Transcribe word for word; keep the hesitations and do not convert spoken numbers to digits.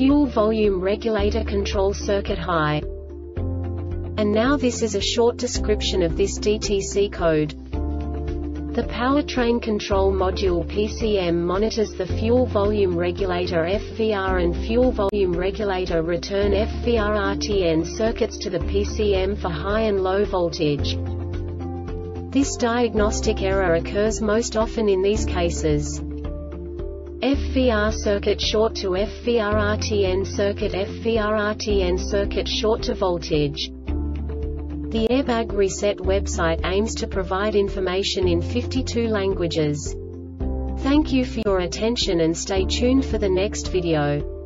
fuel volume regulator control circuit high. And now this is a short description of this D T C code. The powertrain control module P C M monitors the fuel volume regulator F V R and fuel volume regulator return F V R R T N circuits to the P C M for high and low voltage. This diagnostic error occurs most often in these cases: F V R circuit short to F V R R T N circuit, F V R R T N circuit short to voltage. The Airbag Reset website aims to provide information in fifty-two languages. Thank you for your attention and stay tuned for the next video.